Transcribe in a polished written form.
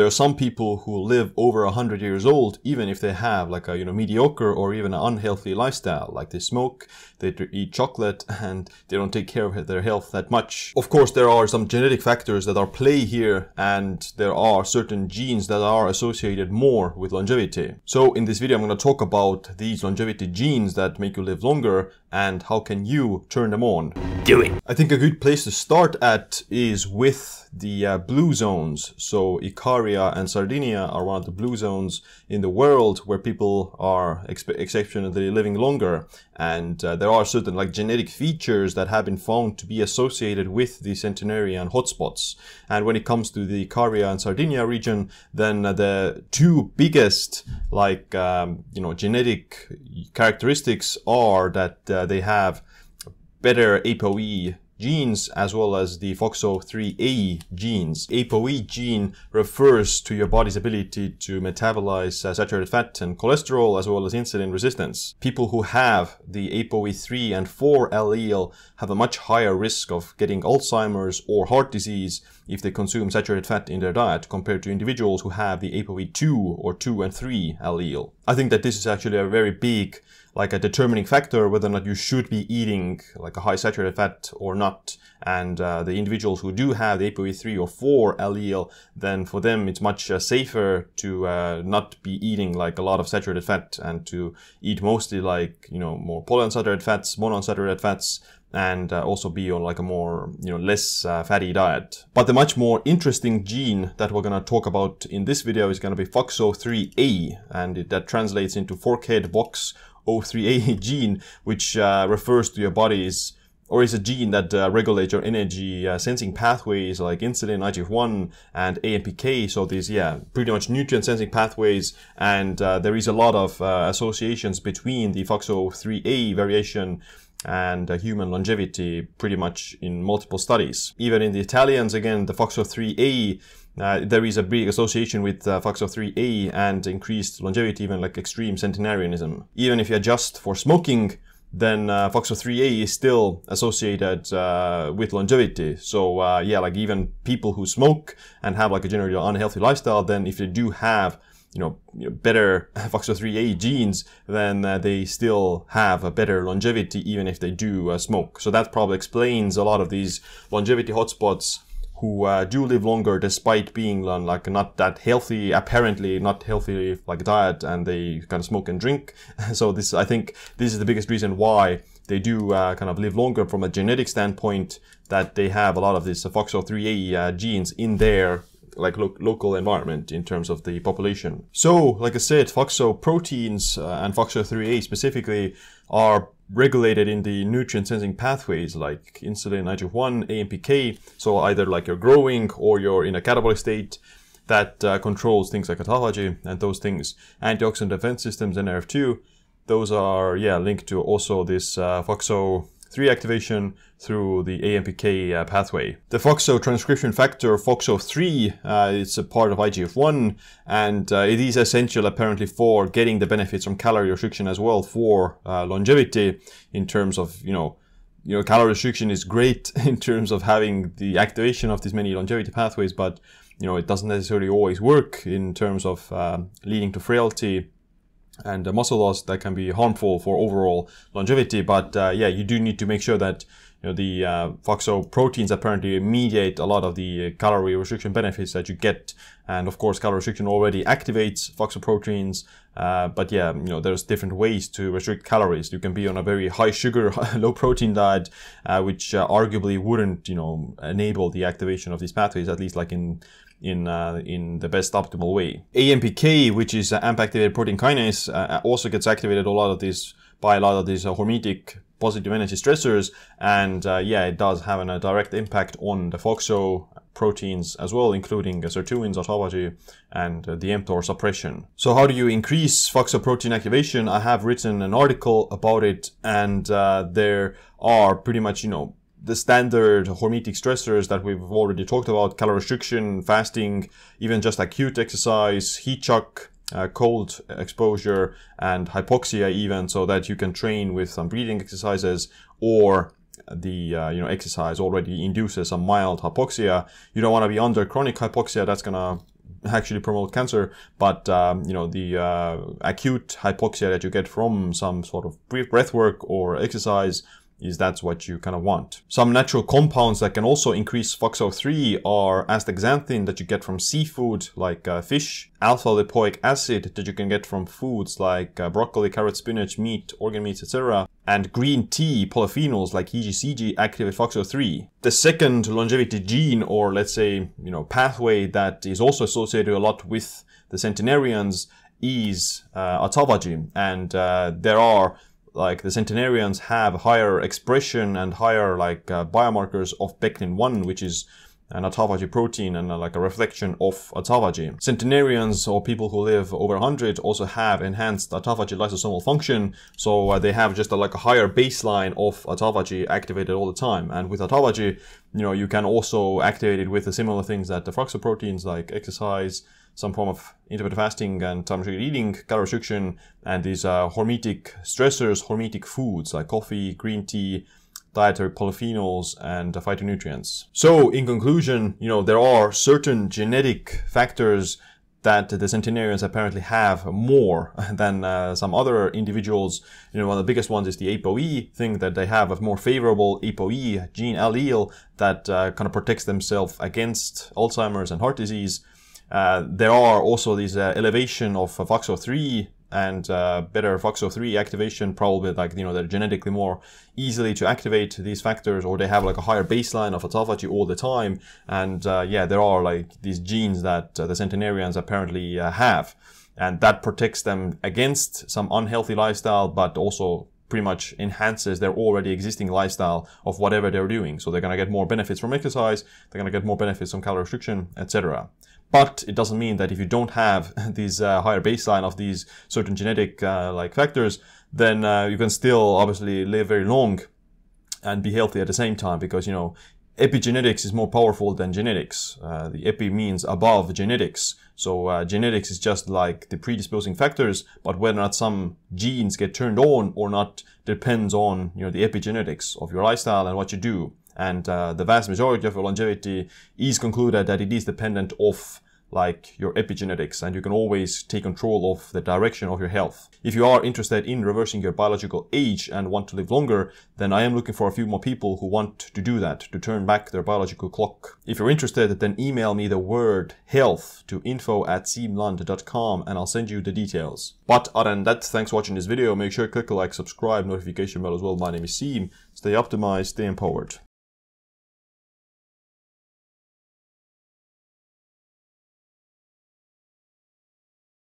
There are some people who live over 100 years old, even if they have like a mediocre or even an unhealthy lifestyle. Like they smoke, they eat chocolate, and they don't take care of their health that much. Of course, there are some genetic factors that are play here, and there are certain genes that are associated more with longevity. So in this video, I'm going to talk about these longevity genes that make you live longer and how can you turn them on. Do it! I think a good place to start at is with the blue zones. So Icaria and Sardinia are one of the blue zones in the world where people are exceptionally living longer, and there are certain genetic features that have been found to be associated with the centenarian hotspots. And when it comes to the Icaria and Sardinia region, then the two biggest genetic characteristics are that they have better APOE genes as well as the FOXO3A genes. APOE gene refers to your body's ability to metabolize saturated fat and cholesterol as well as insulin resistance. People who have the APOE3 and 4 allele have a much higher risk of getting Alzheimer's or heart disease if they consume saturated fat in their diet compared to individuals who have the APOE2 or 2 and 3 allele. I think that this is actually a very big a determining factor whether or not you should be eating a high saturated fat or not. And the individuals who do have the APOE3 or 4 allele, then for them it's much safer to not be eating a lot of saturated fat and to eat mostly more polyunsaturated fats, monounsaturated fats, and also be on a more less fatty diet. But the much more interesting gene that we're going to talk about in this video is going to be FOXO3A, and that translates into forkhead box O3A gene, which refers to your body's, or is a gene that regulates your energy sensing pathways like insulin, IGF-1 and AMPK. So these, pretty much nutrient sensing pathways. And there is a lot of associations between the FOXO3A variation and human longevity, pretty much in multiple studies. Even in the Italians, again, the FOXO3A, there is a big association with FOXO3A and increased longevity, even extreme centenarianism. Even if you adjust for smoking, then FOXO3A is still associated with longevity. So even people who smoke and have a generally unhealthy lifestyle, then if they do have better FOXO3A genes, then they still have a better longevity even if they do smoke. So that probably explains a lot of these longevity hotspots who do live longer despite being on not that healthy, apparently not healthy diet, and they kind of smoke and drink. So this, I think this is the biggest reason why they do kind of live longer from a genetic standpoint, that they have a lot of this FOXO3A genes in their local environment in terms of the population. So like I said, FOXO proteins and FOXO3A specifically are regulated in the nutrient sensing pathways like insulin, IGF-1, AMPK. So either you're growing or you're in a catabolic state that controls things like autophagy and those things. Antioxidant defense systems, nrf2, those are linked to also this FOXO3 activation through the AMPK pathway. The FOXO transcription factor, FOXO3, it's a part of IGF-1, and it is essential apparently for getting the benefits from calorie restriction as well for longevity in terms of, calorie restriction is great in terms of having the activation of these many longevity pathways, but, it doesn't necessarily always work in terms of leading to frailty and muscle loss that can be harmful for overall longevity. But you do need to make sure that the FOXO proteins apparently mediate a lot of the calorie restriction benefits that you get. And of course, calorie restriction already activates FOXO proteins. But there's different ways to restrict calories. You can be on a very high sugar, low protein diet, which arguably wouldn't, enable the activation of these pathways, at least in the best optimal way. AMPK, which is AMP-activated protein kinase, also gets activated by a lot of these hormetic positive energy stressors, and it does have a direct impact on the FOXO proteins as well, including sirtuins, autophagy, and the mTOR suppression. So how do you increase FOXO protein activation? I have written an article about it, and there are pretty much, the standard hormetic stressors that we've already talked about: calorie restriction, fasting, even just acute exercise, heat shock, cold exposure, and hypoxia even, so that you can train with some breathing exercises, or the exercise already induces some mild hypoxia. You don't want to be under chronic hypoxia. That's going to actually promote cancer, but you know, the acute hypoxia that you get from some sort of breath work or exercise is that's what you kind of want. Some natural compounds that can also increase FOXO3 are astaxanthin that you get from seafood like fish, alpha-lipoic acid that you can get from foods like broccoli, carrot, spinach, meat, organ meats, etc. And green tea polyphenols like EGCG activate FOXO3. The second longevity gene, or let's say, you know, pathway that is also associated a lot with the centenarians is autophagy. And there are, like, the centenarians have higher expression and higher biomarkers of Beclin 1, which is an autophagy protein and like a reflection of autophagy. Centenarians, or people who live over 100, also have enhanced autophagy lysosomal function, so they have just a higher baseline of autophagy activated all the time. And with autophagy, you know, you can also activate it with the similar things that the FOXO proteins, like exercise, some form of intermittent fasting and time restricted eating, calorie restriction, and these hormetic stressors, hormetic foods like coffee, green tea, dietary polyphenols, and phytonutrients. So in conclusion, you know, there are certain genetic factors that the centenarians apparently have more than some other individuals. You know, one of the biggest ones is the APOE thing, that they have a more favorable APOE gene allele that kind of protects themselves against Alzheimer's and heart disease. There are also these elevation of FOXO3 and better FOXO3 activation, probably, like, you know, they're genetically more easily to activate these factors, or they have like a higher baseline of autophagy all the time. And yeah, there are like these genes that the centenarians apparently have, and that protects them against some unhealthy lifestyle, but also pretty much enhances their already existing lifestyle of whatever they're doing. So they're going to get more benefits from exercise, they're going to get more benefits from calorie restriction, etc. But it doesn't mean that if you don't have these higher baseline of these certain genetic factors, then you can still obviously live very long and be healthy at the same time, because, you know, epigenetics is more powerful than genetics. The epi means above genetics. So genetics is just like the predisposing factors, but whether or not some genes get turned on or not depends on, you know, the epigenetics of your lifestyle and what you do. And the vast majority of your longevity is concluded that it is dependent of your epigenetics, and you can always take control of the direction of your health. If you are interested in reversing your biological age and want to live longer, then I am looking for a few more people who want to do that, to turn back their biological clock. If you're interested, then email me the word health to info@siimland.com and I'll send you the details. But other than that, thanks for watching this video. Make sure to click the like, subscribe, notification bell as well. My name is Siim. Stay optimized, stay empowered.